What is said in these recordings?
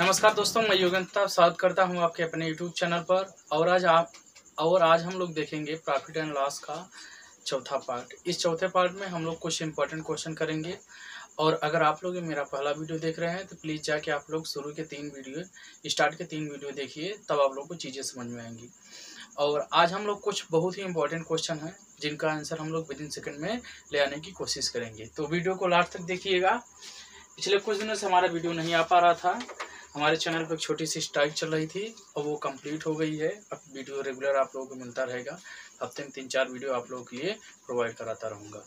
नमस्कार दोस्तों, मैं योगेंद्र स्वागत करता हूं आपके अपने YouTube चैनल पर। और आज हम लोग देखेंगे प्रॉफिट एंड लॉस का चौथा पार्ट। इस चौथे पार्ट में हम लोग कुछ इंपॉर्टेंट क्वेश्चन करेंगे। और अगर आप लोग मेरा पहला वीडियो देख रहे हैं तो प्लीज़ जाके आप लोग शुरू के तीन वीडियो, स्टार्ट के तीन वीडियो देखिए, तब आप लोग को चीज़ें समझ में आएंगी। और आज हम लोग कुछ बहुत ही इंपॉर्टेंट क्वेश्चन हैं जिनका आंसर हम लोग विदिन सेकेंड में ले आने की कोशिश करेंगे, तो वीडियो को लास्ट तक देखिएगा। पिछले कुछ दिनों से हमारा वीडियो नहीं आ पा रहा था, हमारे चैनल पर एक छोटी सी स्ट्राइक चल रही थी और वो कंप्लीट हो गई है। अब वीडियो रेगुलर आप लोगों को मिलता रहेगा, हफ्ते में 3-4 वीडियो आप लोगों के लिए प्रोवाइड कराता रहूँगा।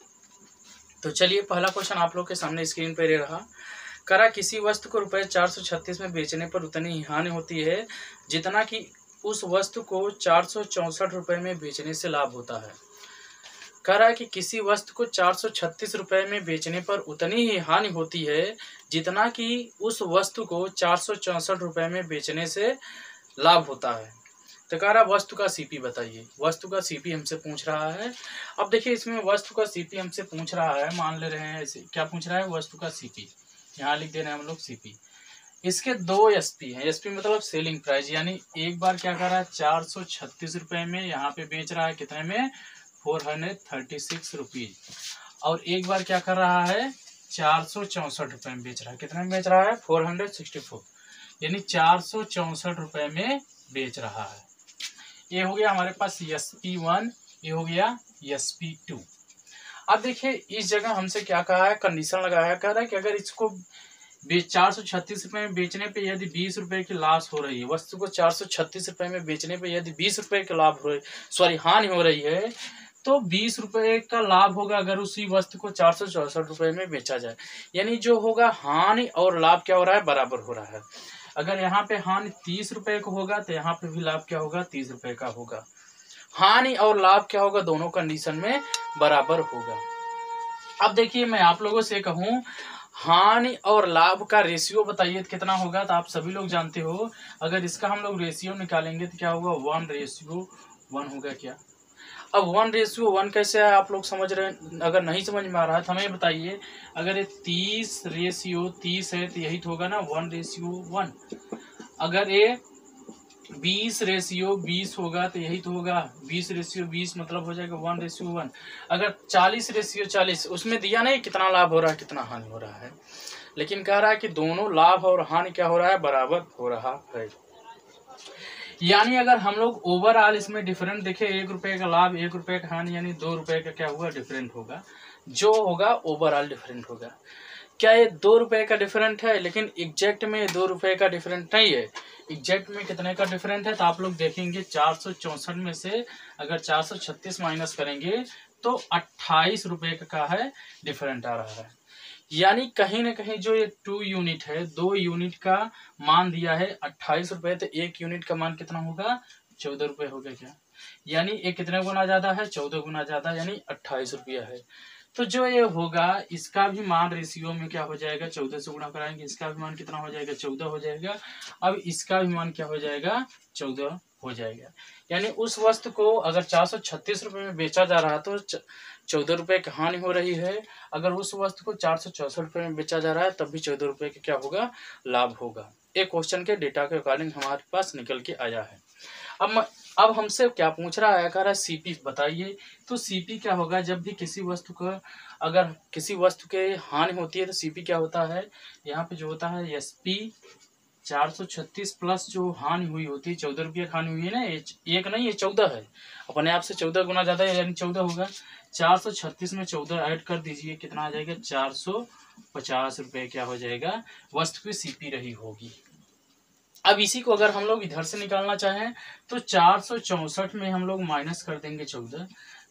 तो चलिए, पहला क्वेश्चन आप लोग के सामने स्क्रीन पर रहा। करा किसी वस्तु को ₹436 में बेचने पर उतनी ही हानि होती है जितना कि उस वस्तु को ₹464 में बेचने से लाभ होता है। कह रहा है कि किसी वस्तु को ₹436 में बेचने पर उतनी ही हानि होती है जितना कि उस वस्तु को ₹464 में बेचने से लाभ होता है। तो कह रहा वस्तु का सीपी बताइए। वस्तु का सीपी हमसे पूछ रहा है। अब देखिए, इसमें वस्तु का सीपी हमसे पूछ रहा है, मान ले रहे हैं ऐसे। क्या पूछ रहा है? वस्तु का सीपी। यहाँ लिख दे रहे हैं हम लोग सीपी। इसके दो एसपी हैं। एसपी मतलब सेलिंग प्राइस, यानी एक बार क्या कह रहा है, ₹436 में यहाँ पे बेच रहा है, कितने में? ₹436। और एक बार क्या कर रहा है, ₹464 में बेच रहा है, कितने में बेच रहा है? 464, यानी ₹464 में बेच रहा है। ये हो गया हमारे पास SP1, ये हो गया SP2। अब देखिए, इस जगह हमसे क्या कहा है, कंडीशन लगाया है। कह रहा है कि अगर इसको 436 रुपये में बेचने पे यदि 20 रुपये की लॉस हो रही है, वस्तु को 436 रुपये में बेचने पे यदि 20 रुपये की हानि हो रही है, तो 20 रुपये का लाभ होगा अगर उसी वस्तु को 464 रुपये में बेचा जाए। यानी जो होगा, हानि और लाभ क्या हो रहा है, बराबर हो रहा है। अगर यहाँ पे हानि 30 रुपये का होगा तो यहाँ पे भी लाभ क्या होगा, 30 रुपये का होगा। हानि और लाभ क्या होगा, दोनों कंडीशन में बराबर होगा। अब देखिए, मैं आप लोगों से कहूँ, हानि और लाभ का रेशियो बताइए कितना होगा, तो आप सभी लोग जानते हो। अगर इसका हम लोग रेशियो निकालेंगे तो क्या होगा, 1:1 होगा। क्या अब 1:1 कैसे है, आप लोग समझ रहे हैं? अगर नहीं समझ में आ रहा है तो हमें बताइए। अगर ये 30:30 है तो यही तो होगा ना, 1:1। अगर ये 20:20 होगा तो यही तो होगा, 20:20 मतलब हो जाएगा 1:1। अगर 40:40, उसमें दिया नहीं कितना लाभ हो रहा है, कितना हानि हो रहा है, लेकिन कह रहा है कि दोनों लाभ और हानि क्या हो रहा है, बराबर हो रहा है। यानी अगर हम लोग ओवरऑल इसमें डिफरेंट देखें, 1 रुपये का लाभ, 1 रुपये का हानि, यानी 2 रुपये का क्या हुआ, डिफरेंट होगा। जो होगा ओवरऑल डिफरेंट होगा। क्या ये 2 रुपये का डिफरेंट है? लेकिन एग्जैक्ट में 2 रुपये का डिफरेंट नहीं है। एग्जैक्ट में कितने का डिफरेंट है, तो आप लोग देखेंगे 464 में से अगर 436 माइनस करेंगे तो 28 रुपये का है डिफरेंट आ रहा है। यानी कहीं ना कहीं जो ये 2 यूनिट है, 2 यूनिट का मान दिया है 28 रुपये, तो 1 यूनिट का मान कितना होगा, 14 रुपये हो गया। क्या यानी ये कितने गुना ज़्यादा है, 14 गुना ज़्यादा, यानी 28 रुपया है। तो जो ये होगा, इसका भी मान रेशियो में क्या हो जाएगा, 14 से गुणा कराएंगे, इसका भी मान कितना हो जाएगा, 14 हो जाएगा। अब इसका भी मान क्या हो जाएगा, 14 हो जाएगा। यानी उस वस्तु को अगर 436 रुपये में बेचा जा रहा है तो 14 रुपये की हानि हो रही है। अगर उस वस्तु को 464 रुपये में बेचा जा रहा है तब भी 14 रुपये का क्या होगा, लाभ होगा। एक क्वेश्चन के डेटा के अकॉर्डिंग हमारे पास निकल के आया है। अब हमसे क्या पूछ रहा है, कह रहा है सीपी बताइए। तो सीपी क्या होगा, जब भी किसी वस्तु का अगर किसी वस्तु के हानि होती है तो सीपी क्या होता है, यहाँ पे जो होता है एसपी 436 प्लस जो हानि हुई होती है, 14 रुपये हानि हुई है ना, एक नहीं है 14 है, अपने आप से 14 गुना ज़्यादा है, यानी 14 होगा। 436 में 14 ऐड कर दीजिए, कितना आ जाएगा, 450 रुपये क्या हो जाएगा, वस्तु की सीपी रही होगी। अब इसी को अगर हम लोग इधर से निकालना चाहें तो 464 में हम लोग माइनस कर देंगे 14,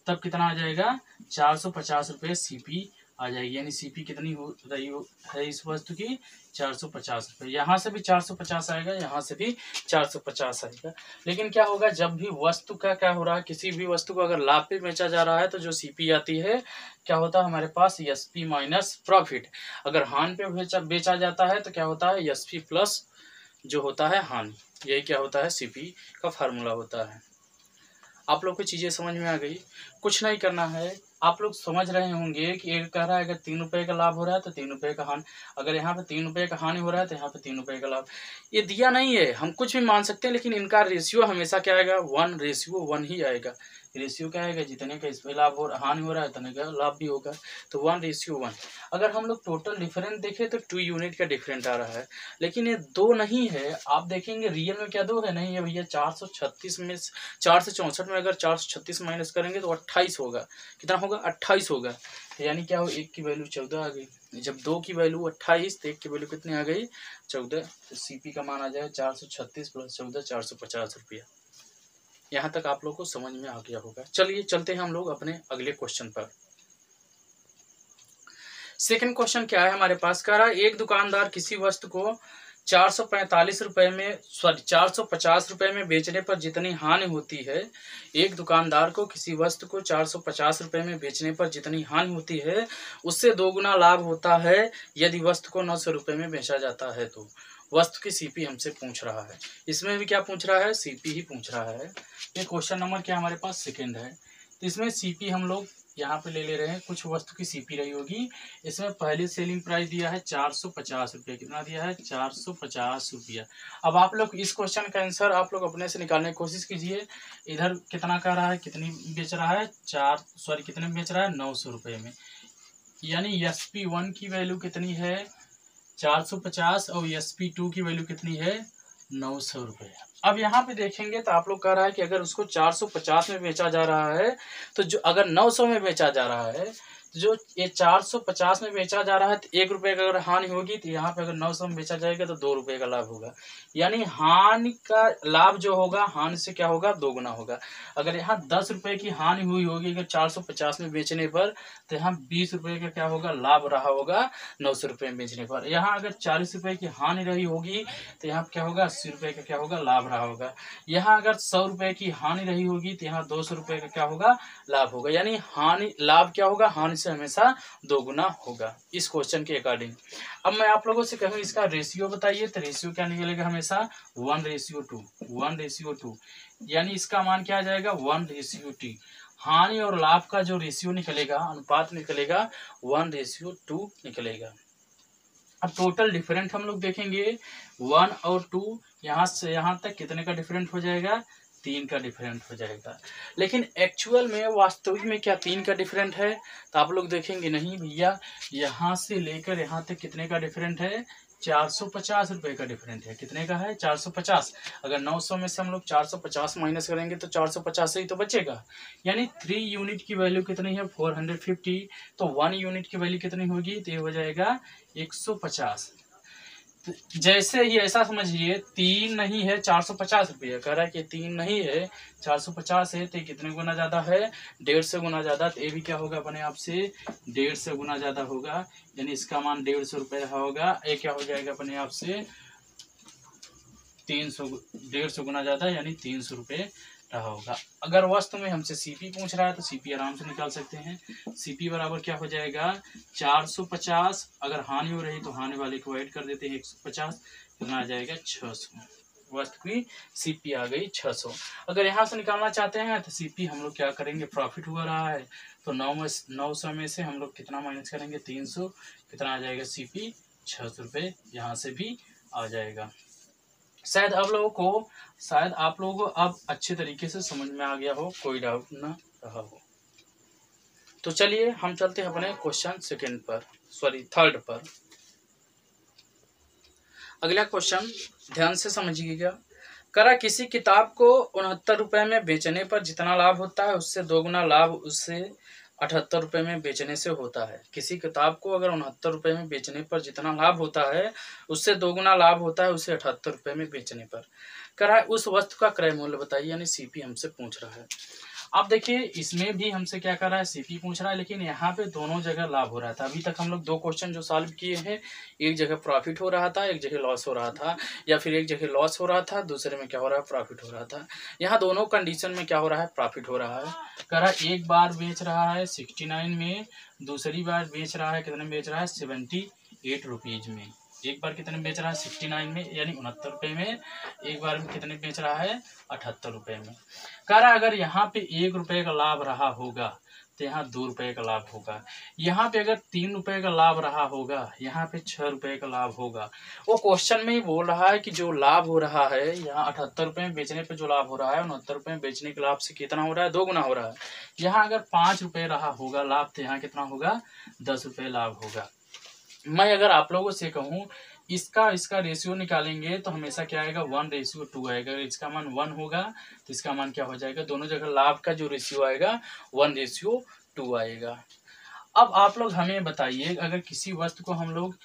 तब कितना आ जाएगा, 450 रुपये सीपी आ जाएगी। यानी सीपी कितनी हो रही है इस वस्तु की, 450 रुपये। यहाँ से भी 450 आएगा, यहाँ से भी 450 आएगा। लेकिन क्या होगा, जब भी वस्तु का क्या हो रहा है, किसी भी वस्तु को अगर लाभ पे बेचा जा रहा है तो जो सीपी आती है क्या होता है हमारे पास, एसपी माइनस प्रॉफिट। अगर हानि पे बेचा जाता है तो क्या होता है, एसपी प्लस जो होता है हानि, यही क्या होता है, सीपी का फार्मूला होता है। आप लोग को चीज़ें समझ में आ गई। कुछ नहीं करना है, आप लोग समझ रहे होंगे कि एक कह रहा है अगर 3 रुपये का लाभ हो रहा है तो 3 रुपये का हानि, अगर यहाँ पे 3 रुपये का हानि हो रहा है तो यहाँ पे 3 रुपये का लाभ। ये दिया नहीं है, हम कुछ भी मान सकते हैं, लेकिन इनका रेशियो हमेशा क्या आएगा, 1:1 ही आएगा। रेशियो क्या आएगा, जितने का इसमें लाभ हो हानि हो रहा है उतने का लाभ भी होगा, तो 1:1। अगर हम लोग टोटल डिफरेंस देखें तो 2 यूनिट का डिफरेंट आ रहा है, लेकिन ये 2 नहीं है। आप देखेंगे रियल में क्या 2 है, नहीं है भैया। 436 में 464 में अगर 436 माइनस करेंगे तो 28 होगा। कितना होगा, 28 होगा। यानी क्या हो, 1 की वैल्यू 14 आ गई। जब 2 की वैल्यू 28 तो 1 की वैल्यू कितनी आ गई, 14। तो CP का मान आ जाए 436 + 14, 450 रुपया। यहाँ तक आप लोग को समझ में आ गया होगा। चलिए चलते हैं हम लोग अपने अगले क्वेश्चन पर। सेकंड क्वेश्चन क्या है हमारे पास, कह रहा है एक दुकानदार किसी वस्तु को 445 रुपये में 450 रुपये में बेचने पर जितनी हानि होती है, एक दुकानदार को किसी वस्तु को 450 रुपये में बेचने पर जितनी हानि होती है उससे 2 गुना लाभ होता है यदि वस्तु को 900 रुपये में बेचा जाता है। तो वस्तु की CP हमसे पूछ रहा है, इसमें भी क्या पूछ रहा है, CP ही पूछ रहा है। ये क्वेश्चन नंबर क्या हमारे पास, सेकंड है। तो इसमें CP हम लोग यहाँ पे ले रहे हैं, कुछ वस्तु की CP रही होगी। इसमें पहले सेलिंग प्राइस दिया है 450 रुपया, कितना दिया है, 450 रुपया। अब आप लोग इस क्वेश्चन का आंसर आप लोग अपने से निकालने की कोशिश कीजिए। इधर कितना कह रहा है, कितनी बेच रहा है, कितने बेच रहा है, 900 रुपये में। यानी SP1 की वैल्यू कितनी है, 450, और SP2 की वैल्यू कितनी है, 900 रुपये। अब यहाँ पे देखेंगे तो आप लोग कह रहा है कि अगर उसको 450 में बेचा जा रहा है तो जो अगर 900 में बेचा जा रहा है, तो जो ये 450 में बेचा जा रहा है तो 1 रुपये का अगर हानि होगी तो यहाँ पे अगर 900 में बेचा जाएगा तो 2 रुपये का लाभ होगा। यानी हानि का लाभ जो होगा, हानि से क्या होगा, 2 गुना होगा। अगर यहाँ 10 रुपये की हानि हुई होगी अगर 450 में बेचने पर, तो यहाँ 20 रुपये का क्या होगा, लाभ रहा होगा 900 रुपये में बेचने पर। यहाँ अगर 40 रुपये की हानि रही होगी तो यहाँ क्या होगा, 80 रुपये का क्या होगा, लाभ रहा होगा। यहाँ अगर 100 रुपये की हानि रही होगी तो यहाँ 200 रुपये का क्या होगा, लाभ होगा। यानी हानि लाभ क्या होगा, हानि से हमेशा 2 गुना होगा, इस क्वेश्चन के अकॉर्डिंग। अब मैं आप लोगों से कहूँ इसका रेशियो बताइए, तो रेशियो क्या निकलेगा, हमेशा 1:2। यानी इसका मान क्या आ जाएगा, 1:T। हानि और लाभ का जो रेशियो निकलेगा, अनुपात निकलेगा, 1:2 निकलेगा। अब टोटल डिफरेंट हम लोग देखेंगे, 1 और 2 यहाँ से यहाँ तक कितने का डिफरेंट हो जाएगा, 3 का डिफरेंट हो जाएगा। लेकिन एक्चुअल में वास्तविक में क्या 3 का डिफरेंट है, तो आप लोग देखेंगे नहीं भैया, यहाँ से लेकर यहाँ तक कितने का डिफरेंट है, 450 रुपये का डिफरेंट है। कितने का है, 450। अगर 900 में से हम लोग 450 माइनस करेंगे तो 450 ही तो बचेगा। यानी 3 यूनिट की वैल्यू कितनी है, 450। तो 1 यूनिट की वैल्यू कितनी होगी, तो ये हो जाएगा 150। जैसे ही ऐसा समझिए, 3 नहीं है 450 रुपये, कह रहा है कि 3 नहीं है 450 है, तो कितने गुना ज़्यादा है, 150 गुना ज़्यादा। तो ये भी क्या होगा अपने आप से, 150 गुना ज़्यादा होगा। यानी इसका मान 150 रुपये होगा। ये क्या हो जाएगा अपने आप से, 300 150 गुना ज़्यादा, यानी 300 रुपये रहा होगा। अगर वास्तव में हमसे CP पूछ रहा है तो CP आराम से निकाल सकते हैं। CP बराबर क्या हो जाएगा, 450, अगर हानि हो रही तो हानि वाले को ऐड कर देते हैं 150, कितना आ जाएगा 600। वस्तु की CP आ गई 600। अगर यहाँ से निकालना चाहते हैं तो CP हम लोग क्या करेंगे, प्रॉफिट हो रहा है तो 900 में से हम लोग कितना माइनस करेंगे, 300, कितना आ जाएगा CP, 600 रुपये यहाँ से भी आ जाएगा। शायद आप लोगों को अब अच्छे तरीके से समझ में आ गया हो, कोई डाउट ना रहा हो। तो चलिए हम चलते हैं अपने क्वेश्चन थर्ड पर। अगला क्वेश्चन ध्यान से समझिएगा। करा किसी किताब को 69 रुपये में बेचने पर जितना लाभ होता है उससे 2 गुना लाभ उससे 78 रुपये में बेचने से होता है। किसी किताब को अगर 69 रुपये में बेचने पर जितना लाभ होता है उससे 2 गुना लाभ होता है उसे 78 रुपये में बेचने पर। कह रहा है उस वस्तु का क्रय मूल्य बताइए, यानी CP हमसे पूछ रहा है। आप देखिए इसमें भी हमसे क्या कर रहा है, CP पूछ रहा है, लेकिन यहाँ पे दोनों जगह लाभ हो रहा था। अभी तक हम लोग 2 क्वेश्चन जो सॉल्व किए हैं, एक जगह प्रॉफिट हो रहा था, एक जगह लॉस हो रहा था, या फिर एक जगह लॉस हो रहा था, दूसरे में क्या हो रहा है, प्रॉफिट हो रहा था। यहाँ दोनों कंडीशन में क्या हो रहा है, प्रॉफिट हो रहा है। कह रहा है एक बार बेच रहा है 69 में, दूसरी बार बेच रहा है, कितने बेच रहा है, 78 रुपीज़ में। एक बार कितने बेच रहा है, 69 में, यानी 69 रुपये में। एक बार में कितने बेच रहा है, 78 रुपये में। कह रहा अगर यहाँ पे 1 रुपये का लाभ रहा होगा तो यहाँ 2 रुपये का लाभ होगा। यहाँ पे अगर 3 रुपये का लाभ रहा होगा, यहाँ पे 6 रुपये का लाभ होगा। वो क्वेश्चन में ही बोल रहा है कि जो लाभ हो रहा है यहाँ 78 रुपये में बेचने पे जो लाभ हो रहा है 69 रुपये में बेचने के लाभ से कितना हो रहा है, 2 गुना हो रहा है। यहाँ अगर 5 रुपये रहा होगा लाभ तो यहाँ कितना होगा, 10 रुपये लाभ होगा। मैं अगर आप लोगों से कहूँ इसका रेशियो निकालेंगे तो हमेशा क्या आएगा, 1:2 आएगा। इसका मान 1 होगा तो इसका मान क्या हो जाएगा, दोनों जगह लाभ का जो रेशियो आएगा 1:2 आएगा। अब आप लोग हमें बताइए अगर किसी वस्तु को हम लोग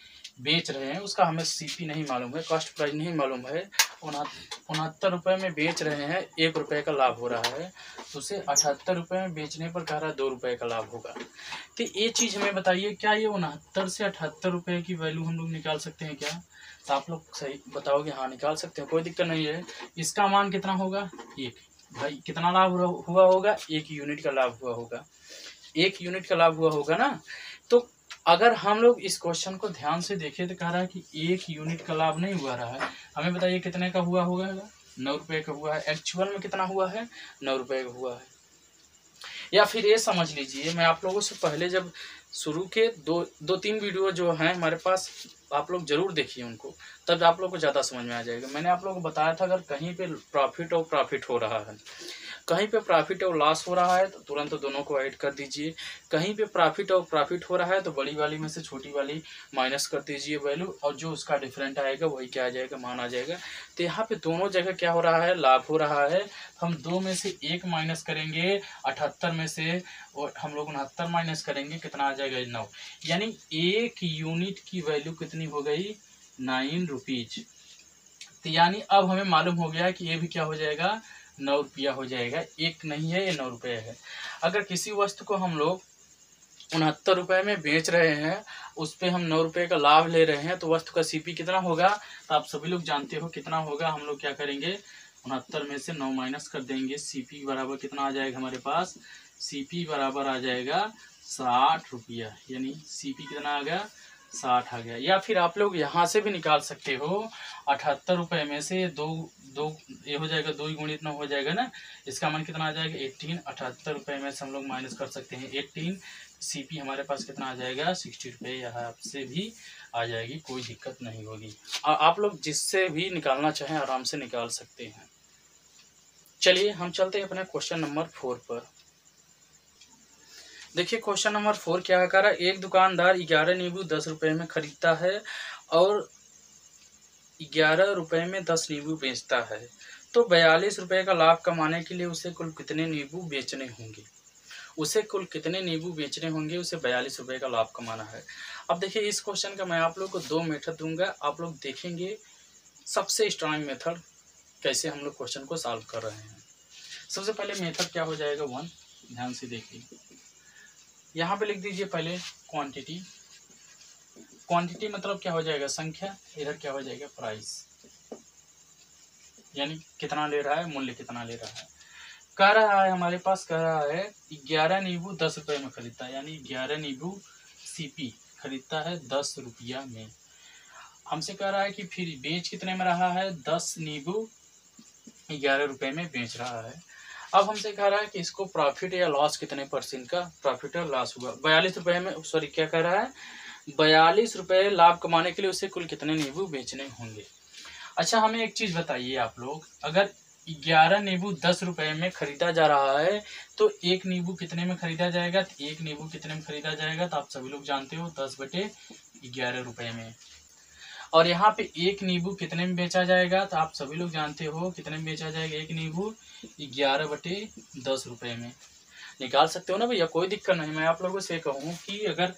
बेच रहे हैं, उसका हमें सीपी नहीं मालूम है, कॉस्ट प्राइस नहीं मालूम है, 69 रुपये में बेच रहे हैं, 1 रुपये का लाभ हो रहा है, तो उसे 78 रुपये में बेचने पर कह रहा है 2 रुपये का लाभ होगा। तो ये चीज़ हमें बताइए, क्या ये 69 से 78 रुपये की वैल्यू हम लोग निकाल सकते हैं क्या? तो आप लोग सही बताओगे हाँ निकाल सकते हैं, कोई दिक्कत नहीं है। इसका मान कितना होगा, 1। भाई कितना लाभ हुआ होगा, 1 यूनिट का लाभ हुआ होगा, 1 यूनिट का लाभ हुआ होगा ना। तो अगर हम लोग इस क्वेश्चन को ध्यान से देखें तो कह रहा है कि 1 यूनिट का लाभ नहीं हुआ रहा है। हमें बताइए कितने का हुआ होगा, 9 रुपये का हुआ है। एक्चुअल में कितना हुआ है, 9 रुपये का हुआ है। या फिर ये समझ लीजिए, मैं आप लोगों से पहले जब शुरू के दो तीन वीडियो जो हैं हमारे पास, आप लोग जरूर देखिए उनको, तब आप लोग को ज़्यादा समझ में आ जाएगा। मैंने आप लोगों को बताया था अगर कहीं पे प्रॉफिट हो रहा है, कहीं पे प्रॉफिट और लॉस हो रहा है तो तुरंत दोनों को ऐड कर दीजिए। कहीं पे प्रॉफिट और प्रॉफिट हो रहा है तो बड़ी वाली में से छोटी वाली माइनस कर दीजिए वैल्यू, और जो उसका डिफरेंट आएगा वही क्या आ जाएगा, मान आ जाएगा। तो यहाँ पे दोनों जगह क्या हो रहा है, लाभ हो रहा है। हम 2 में से 1 माइनस करेंगे 78 में से, और हम लोग 69 माइनस करेंगे कितना आ जाएगा, 9। यानी 1 यूनिट की वैल्यू कितनी हो गई, 9 रुपीज़। तो यानी अब हमें मालूम हो गया कि ये भी क्या हो जाएगा, 9 रुपया हो जाएगा। 1 नहीं है, ये 9 रुपये है। अगर किसी वस्तु को हम लोग 69 रुपये में बेच रहे हैं, उस पर हम 9 रुपये का लाभ ले रहे हैं, तो वस्तु का सीपी कितना होगा, तो आप सभी लोग जानते हो कितना होगा। हम लोग क्या करेंगे, 69 में से 9 माइनस कर देंगे, सीपी बराबर कितना आ जाएगा हमारे पास, सीपी बराबर आ जाएगा 60 रुपया। यानी सीपी कितना आ गया, 60 आ गया। या फिर आप लोग यहाँ से भी निकाल सकते हो, 78 रुपये में से दो ये हो जाएगा, 2 गुणित 9 हो जाएगा ना, इसका मान कितना आ जाएगा, 18। 78 रुपये में से हम लोग माइनस कर सकते हैं 18, सीपी हमारे पास कितना आ जाएगा, 60 रुपये। यहाँ से भी आ जाएगी, कोई दिक्कत नहीं होगी। आप लोग जिससे भी निकालना चाहें आराम से निकाल सकते हैं। चलिए हम चलते हैं अपने क्वेश्चन नंबर 4 पर। देखिए क्वेश्चन नंबर 4 क्या कह रहा है, एक दुकानदार 11 नींबू 10 रुपये में खरीदता है और 11 रुपये में 10 नींबू बेचता है, तो 42 रुपये का लाभ कमाने के लिए उसे कुल कितने नींबू बेचने होंगे, उसे 42 रुपये का लाभ कमाना है। अब देखिए इस क्वेश्चन का मैं आप लोग को 2 मेथड दूंगा, आप लोग देखेंगे सबसे स्ट्रांग मेथड कैसे हम लोग क्वेश्चन को सॉल्व कर रहे हैं। सबसे पहले मेथड क्या हो जाएगा, 1, ध्यान से देखिए। यहाँ पे लिख दीजिए पहले क्वांटिटी, क्वांटिटी मतलब क्या हो जाएगा, संख्या, इधर क्या हो जाएगा, प्राइस, यानी कितना ले रहा है, मूल्य कितना ले रहा है। कह रहा है हमारे पास, कह रहा है 11 नींबू 10 रुपये में खरीदता है, यानी 11 नींबू सीपी खरीदता है 10 रुपया में। हमसे कह रहा है कि फिर बेच कितने में रहा है, 10 नींबू 11 रुपये में बेच रहा है। अब हमसे कह रहा है कि इसको प्रॉफिट या लॉस कितने % का प्रॉफिट या लॉस हुआ, 42 रुपये में, सॉरी क्या कह रहा है, 42 रुपये लाभ कमाने के लिए उसे कुल कितने नींबू बेचने होंगे। अच्छा हमें एक चीज़ बताइए आप लोग, अगर 11 नींबू 10 रुपये में खरीदा जा रहा है तो 1 नींबू कितने में खरीदा जाएगा, 1 नींबू कितने में खरीदा जाएगा, तो आप सभी लोग जानते हो 10/11 रुपये में। और यहाँ पे 1 नींबू कितने में बेचा जाएगा, तो आप सभी लोग जानते हो कितने में बेचा जाएगा, 1 नींबू 11/10 रुपये में। निकाल सकते हो ना भैया, कोई दिक्कत नहीं। मैं आप लोगों से कहूँ कि अगर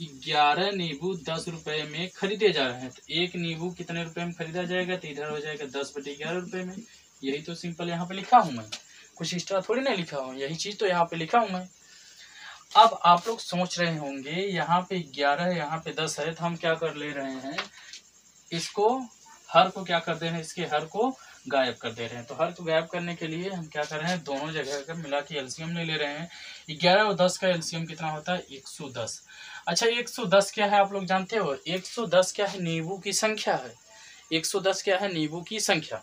11 नींबू 10 रुपये में खरीदे जा रहे हैं तो 1 नींबू कितने रुपए में खरीदा जाएगा, तो इधर हो जाएगा 10/11 रुपये में। यही तो सिंपल यहाँ पे लिखा हूँ मैं, कुछ एक्स्ट्रा थोड़ी ना लिखा हूँ, यही चीज़ तो यहाँ पे लिखा हूँ मैं। अब आप लोग सोच रहे होंगे यहाँ पे 11 है, यहाँ पे 10 है, तो हम क्या कर ले रहे हैं, इसको हर को क्या कर दे रहे हैं, इसके हर को गायब कर दे रहे हैं। तो हर को गायब करने के लिए हम क्या कर रहे हैं, दोनों जगह का मिला के एलसीएम ले ले रहे हैं। 11 और 10 का एलसीएम कितना होता है, 110। अच्छा 110 क्या है आप लोग जानते हो, 110 क्या है, नींबू की संख्या है। 110 क्या है, नींबू की संख्या।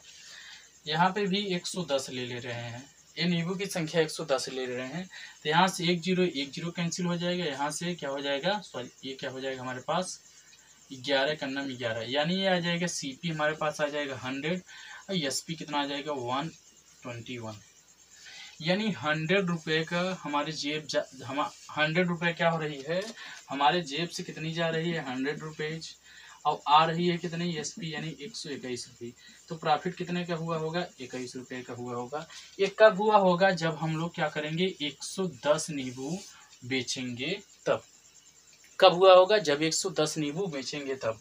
यहाँ पे भी 110 ले ले रहे हैं, ये नींबू की संख्या 110 ले रहे हैं, तो यहाँ से 1 0 1 0 कैंसिल हो जाएगा, यहाँ से क्या हो जाएगा, सॉरी ये क्या हो जाएगा हमारे पास 11 कन्नम 11, यानी ये आ जाएगा सीपी हमारे पास आ जाएगा 100 और एसपी कितना आ जाएगा 121, यानी 100 रुपये का हमारे जेब हम 100 रुपये क्या हो रही है हमारे जेब से कितनी जा रही है 100 रुपीज़ और आ रही है कितनी एसपी यानी 121 रुपये। तो प्रॉफिट कितने का हुआ होगा 21 रुपये का हुआ होगा। एक कब हुआ होगा जब हम लोग क्या करेंगे 110 नींबू बेचेंगे तब, कब हुआ होगा जब 110 नींबू बेचेंगे तब।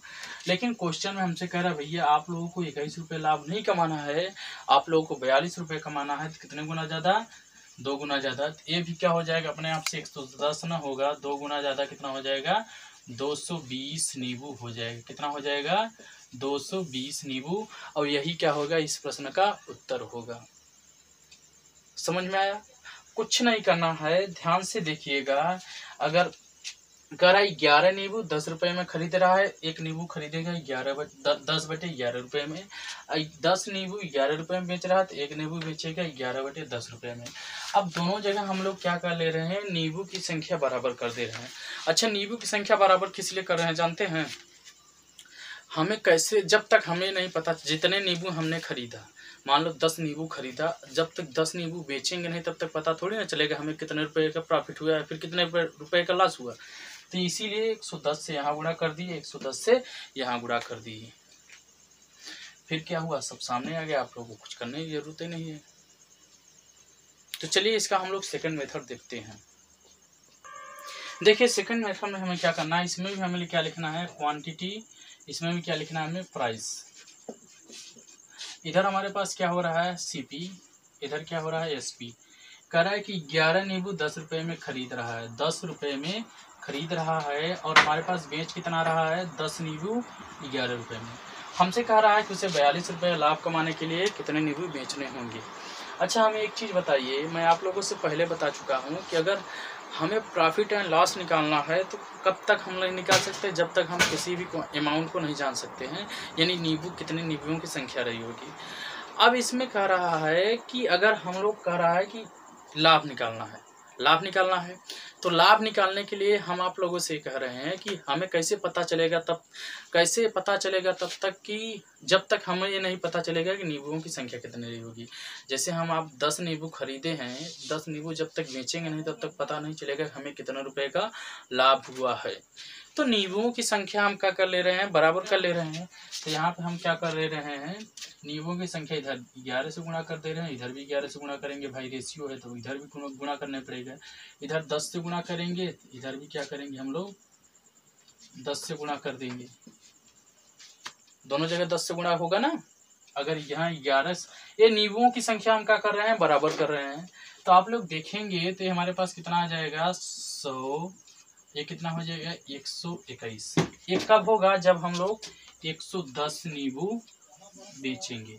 लेकिन क्वेश्चन में हमसे कह रहा भैया आप लोगों को 21 रुपये लाभ नहीं कमाना है, आप लोगों को 42 रुपये कमाना है, तो कितने गुना ज़्यादा 2 गुना ज़्यादा, तो ये भी क्या हो जाएगा अपने आप से 110 ना होगा 2 गुना ज़्यादा कितना हो जाएगा 220 नींबू हो जाएगा, कितना हो जाएगा 220 नींबू, और यही क्या होगा इस प्रश्न का उत्तर होगा। समझ में आया? कुछ नहीं करना है, ध्यान से देखिएगा। अगर कह रहा है 11 नींबू 10 रुपये में खरीद रहा है, एक नींबू खरीदेगा 10 बटे 11 रुपये में, 10 नींबू 11 रुपये में बेच रहा है तो एक नींबू बेचेगा 11 बटे 10 रुपये में। अब दोनों जगह हम लोग क्या कर ले रहे हैं, नींबू की संख्या बराबर कर दे रहे हैं। अच्छा नींबू की संख्या बराबर किस लिए कर रहे हैं जानते हैं? हमें कैसे, जब तक हमें नहीं पता जितने नींबू हमने खरीदा, मान लो 10 नींबू खरीदा, जब तक 10 नींबू बेचेंगे नहीं तब तक पता थोड़ी ना चलेगा हमें कितने रुपए का प्रॉफिट हुआ है, फिर कितने रुपए का लॉस हुआ। तो इसीलिए 110 से यहाँ गुणा कर दिए, 110 से यहाँ गुणा कर दिए, फिर क्या हुआ सब सामने आ गया, आप लोगों को कुछ करने की जरूरत ही नहीं है। तो चलिए इसका हम लोग सेकेंड मेथड देखते हैं। देखिए सेकंड मेथड में हमें क्या करना है, इसमें भी हमें क्या लिखना है क्वांटिटी, इसमें भी क्या लिखना है हमें प्राइस। इधर हमारे पास क्या हो रहा है सीपी, इधर क्या हो रहा है एसपी। कह रहा है कि 11 नींबू 10 रुपये में खरीद रहा है, 10 रुपये में खरीद रहा है और हमारे पास बेच कितना रहा है 10 नींबू 11 रुपये में। हमसे कह रहा है कि उसे 42 रुपये लाभ कमाने के लिए कितने नींबू बेचने होंगे। अच्छा हमें एक चीज़ बताइए, मैं आप लोगों से पहले बता चुका हूँ कि अगर हमें प्रॉफिट एंड लॉस निकालना है तो कब तक हम नहीं निकाल सकते, जब तक हम किसी भी अमाउंट को नहीं जान सकते हैं, यानी नींबू कितने नींबुओं की संख्या रही होगी। अब इसमें कह रहा है कि अगर हम लोग कह रहा है कि लाभ निकालना है, लाभ निकालना है तो लाभ निकालने के लिए हम आप लोगों से कह रहे हैं कि हमें कैसे पता चलेगा, तब कैसे पता चलेगा तब तक कि जब तक हमें ये नहीं पता चलेगा कि नींबुओं की संख्या कितनी रही होगी। जैसे हम आप 10 नींबू खरीदे हैं, 10 नींबू जब तक बेचेंगे नहीं तब तक पता नहीं चलेगा हमें कितना रुपए का लाभ हुआ है। तो नींबुओं की संख्या हम क्या कर ले रहे हैं बराबर कर ले रहे हैं। तो यहाँ पर हम क्या कर ले रहे हैं, नींबुओं की संख्या इधर 11 से गुणा कर दे रहे हैं, इधर भी 11 से गुणा करेंगे, भाई रेशियो है तो इधर भी गुणा करने पड़ेगा, इधर 10 से गुणा करेंगे, इधर भी क्या करेंगे हम लोग 10 से गुणा कर देंगे, दोनों जगह 10 से गुणा होगा ना। अगर यहाँ 11, ये नींबुओं की संख्या हम क्या कर रहे हैं बराबर कर रहे हैं, तो आप लोग देखेंगे तो हमारे पास कितना आ जाएगा 100, ये कितना हो जाएगा 121। ये कब होगा जब हम लोग 110 नींबू बेचेंगे,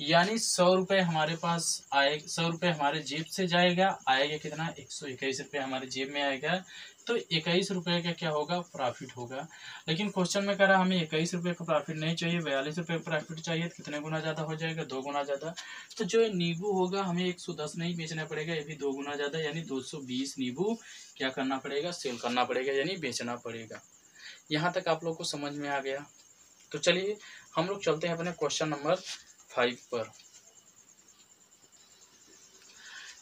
यानी 100 रुपये हमारे पास आए, 100 रुपये हमारे जेब से जाएगा, आएगा कितना 121 रुपये हमारे जेब में आएगा, तो 21 रुपये का क्या होगा प्रॉफिट होगा। लेकिन क्वेश्चन में कह रहा हमें 21 रुपये का प्रॉफिट नहीं चाहिए, 42 रुपये प्रॉफिट चाहिए, तो कितने गुना ज़्यादा हो जाएगा 2 गुना ज़्यादा। तो जो नींबू होगा हमें 110 नहीं बेचना पड़ेगा, ये भी 2 गुना ज़्यादा यानी 220 नींबू क्या करना पड़ेगा सेल करना पड़ेगा यानी बेचना पड़ेगा। यहाँ तक आप लोग को समझ में आ गया? तो चलिए हम लोग चलते हैं अपने क्वेश्चन नंबर 5 पर।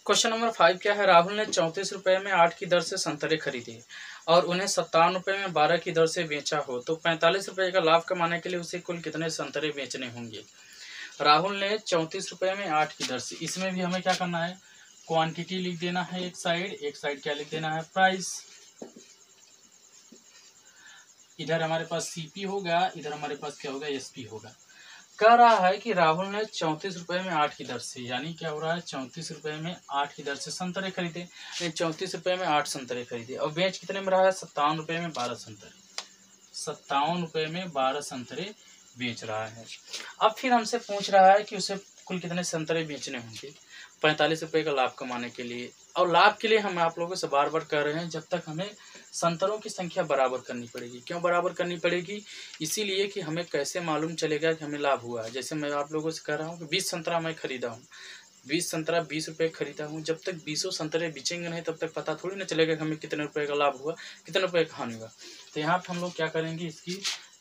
क्वेश्चन नंबर 5 क्या है, राहुल ने 34 रुपये में 8 की दर से संतरे खरीदे और उन्हें 57 रुपये में 12 की दर से बेचा हो, तो 45 रुपये का लाभ कमाने के लिए उसे कुल कितने संतरे बेचने होंगे। राहुल ने 34 रुपये में 8 की दर से, इसमें भी हमें क्या करना है क्वांटिटी लिख देना है एक साइड क्या लिख देना है प्राइस, इधर हमारे पास सीपी होगा, इधर हमारे पास क्या होगा एसपी होगा। कह रहा है कि राहुल ने 34 रुपये में 8 की दर से, यानी क्या हो रहा है 34 रुपये में 8 की दर से संतरे खरीदे, यानी 34 रुपये में 8 संतरे खरीदे और बेच कितने में रहा है 57 रुपये में 12 संतरे, 57 रुपये में 12 संतरे बेच रहा है। अब फिर हमसे पूछ रहा है कि उसे कुल कितने संतरे बेचने होंगे 45 रुपये का लाभ कमाने के लिए, और लाभ के लिए हम आप लोगों से बार बार कह रहे हैं जब तक हमें संतरों की संख्या बराबर करनी पड़ेगी। क्यों बराबर करनी पड़ेगी, इसीलिए कि हमें कैसे मालूम चलेगा कि हमें लाभ हुआ है। जैसे मैं आप लोगों से कह रहा हूँ कि 20 संतरा मैं खरीदा हूँ, 20 संतरा 20 रुपये खरीदा हूँ, जब तक 20 संतरे बिचेंगे नहीं तब तक पता थोड़ी ना चलेगा कि हमें कितने रुपए का लाभ हुआ, कितने रुपए का हानि हुआ। तो यहाँ पर हम लोग क्या करेंगे, इसकी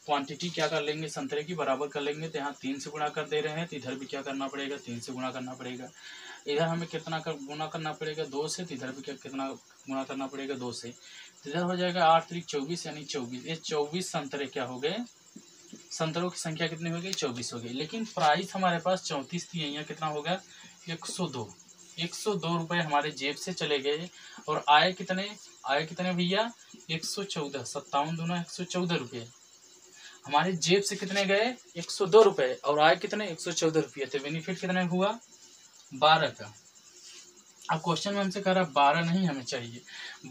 क्वांटिटी क्या कर लेंगे, संतरे की बराबर कर लेंगे। तो यहाँ 3 से गुणा कर दे रहे हैं, तो इधर भी क्या करना पड़ेगा, 3 से गुणा करना पड़ेगा। इधर हमें कितना गुणा करना पड़ेगा, 2 से। इधर भी कितना गुणा करना पड़ेगा, 2 से। इधर हो जाएगा 8 × 3 = 24, यानी 24। ये 24 संतरे क्या हो गए, संतरों की संख्या कितनी हो गई, 24 हो गई। लेकिन प्राइस हमारे पास 34 थी, यहाँ कितना हो गया 102। 102 रुपये हमारे जेब से चले गए। और आए कितने, आए कितने भैया, 114। 57 × 2 = 114 रुपये हमारे जेब से कितने गए, 102 रुपये। और आए कितने, 114 रुपये। तो बेनिफिट कितने हुआ, 12 का। अब क्वेश्चन में हमसे कह रहा है 12 नहीं हमें चाहिए,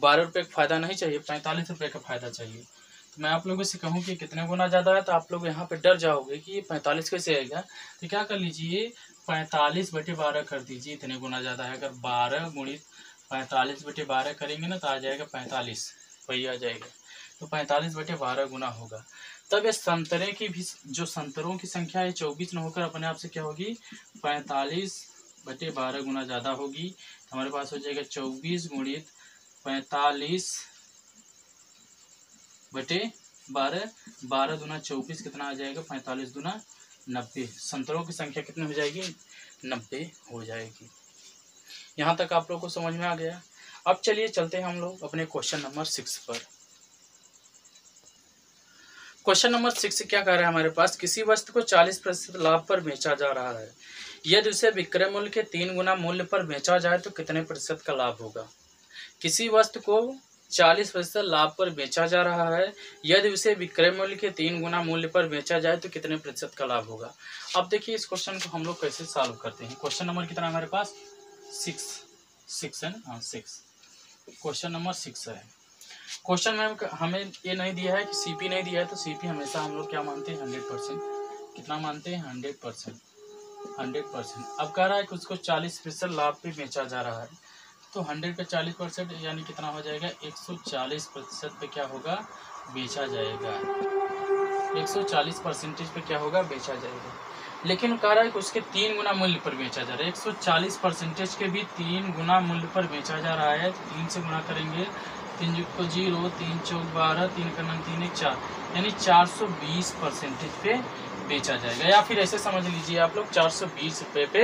12 रुपये का फ़ायदा नहीं चाहिए, 45 रुपये का फ़ायदा चाहिए। तो मैं आप लोगों से कहूँ कि कितने गुना ज़्यादा है, तो आप लोग यहाँ पे डर जाओगे कि ये 45 कैसे आएगा। तो क्या कर लीजिए, 45/12 कर दीजिए, इतने गुना ज़्यादा है। अगर 12 × 45/12 करेंगे ना तो आ जाएगा 45, वही आ जाएगा। तो 45/12 गुना होगा, तब ये संतरे की भी, जो संतरों की संख्या है 24 न होकर अपने आप से क्या होगी, 45/12 गुना ज़्यादा होगी। हमारे पास हो जाएगा 24 × 45/12, 12 × 24 कितना आ जाएगा, 45×2 = 90। संतरों की संख्या कितनी हो जाएगी, 90 हो जाएगी। यहाँ तक आप लोग को समझ में आ गया। अब चलिए चलते हैं हम लोग अपने क्वेश्चन नंबर 6 पर। क्वेश्चन नंबर 6 क्या कह रहा है हमारे पास, किसी वस्तु को 40% लाभ पर बेचा जा रहा है, यदि उसे विक्रय मूल्य के 3 गुना मूल्य पर बेचा जाए तो कितने प्रतिशत का लाभ होगा। किसी वस्तु को 40% लाभ पर बेचा जा रहा है, यदि उसे विक्रय मूल्य के 3 गुना मूल्य पर बेचा जाए तो कितने प्रतिशत का लाभ होगा। अब देखिए इस क्वेश्चन को हम लोग कैसे सॉल्व करते हैं। क्वेश्चन नंबर कितना हमारे पास, 6 है। क्वेश्चन नंबर 6 है। क्वेश्चन में हमें ये नहीं दिया है कि सीपी नहीं दिया है, तो सीपी हमेशा हम लोग क्या मानते हैं, 100%। कितना मानते हैं, 100%। अब कह रहा है कि उसको 40% लाभ पे बेचा जा रहा है, तो 100 पे 40% यानी कितना हो जाएगा, 140% पे क्या होगा, बेचा जाएगा। 140% पे क्या होगा, बेचा जाएगा। लेकिन कह रहा है कि उसके 3 गुना मूल्य पर बेचा जा रहा है, 140% के भी 3 गुना मूल्य पर बेचा जा रहा है। 3 से गुणा करेंगे, 3 × 0, 3 × 4 = 12, 3 × 9 = 4, यानी 420% पे बेचा जाएगा। या फिर ऐसे समझ लीजिए आप लोग, 420 रुपये पे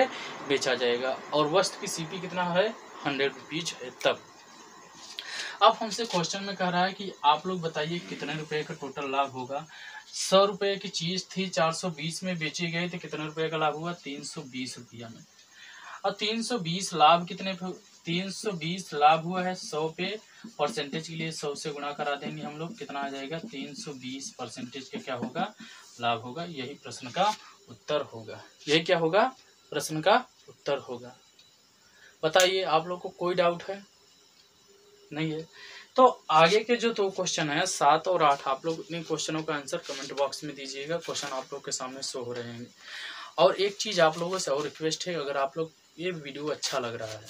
बेचा जाएगा। और वस्तु की सीपी कितना है, 100 रुपीज़ है। तब अब हमसे क्वेश्चन में कह रहा है कि आप लोग बताइए कितने रुपए का टोटल लाभ होगा। 100 रुपये की चीज़ थी, 420 में बेची गई, तो कितने रुपये का लाभ हुआ, 320 रुपया में। और 320 लाभ कितने, 320 लाभ हुआ है 100 पे, परसेंटेज के लिए 100 से गुणा करा देंगे हम लोग, कितना आ जाएगा, 320% का क्या होगा, लाभ होगा। यही प्रश्न का उत्तर होगा, यही क्या होगा, प्रश्न का उत्तर होगा। बताइए आप लोग को कोई डाउट है, नहीं है। तो आगे के जो 2 क्वेश्चन हैं, 7 और 8, आप लोग इन क्वेश्चनों का आंसर कमेंट बॉक्स में दीजिएगा। क्वेश्चन आप लोग के सामने शो हो रहे हैं। और एक चीज़ आप लोगों से और रिक्वेस्ट है, अगर आप लोग ये वीडियो अच्छा लग रहा है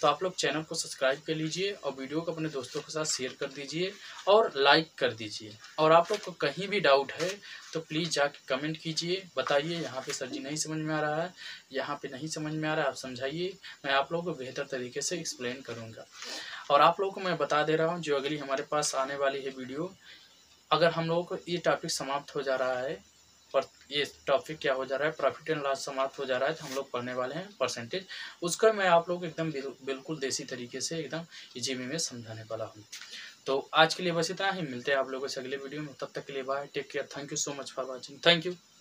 तो आप लोग चैनल को सब्सक्राइब कर लीजिए और वीडियो को अपने दोस्तों के साथ शेयर कर दीजिए और लाइक कर दीजिए। और आप लोग को कहीं भी डाउट है तो प्लीज़ जाके कमेंट कीजिए, बताइए यहाँ पे सर जी नहीं समझ में आ रहा है, यहाँ पे नहीं समझ में आ रहा है, आप समझाइए, मैं आप लोगों को बेहतर तरीके से एक्सप्लेन करूँगा। और आप लोगों को मैं बता दे रहा हूँ, जो अगली हमारे पास आने वाली है वीडियो, अगर हम लोगों को ये टॉपिक समाप्त हो जा रहा है, पर ये टॉपिक क्या हो जा रहा है, प्रॉफिट एंड लॉस समाप्त हो जा रहा है, तो हम लोग पढ़ने वाले हैं परसेंटेज। उसका मैं आप लोग एकदम बिल्कुल देसी तरीके से एकदम इजी वे में समझाने वाला हूँ। तो आज के लिए बस इतना ही, मिलते हैं आप लोगों से अगले वीडियो में। तब तक के लिए bye, take care, thank you so much for watching, thank you.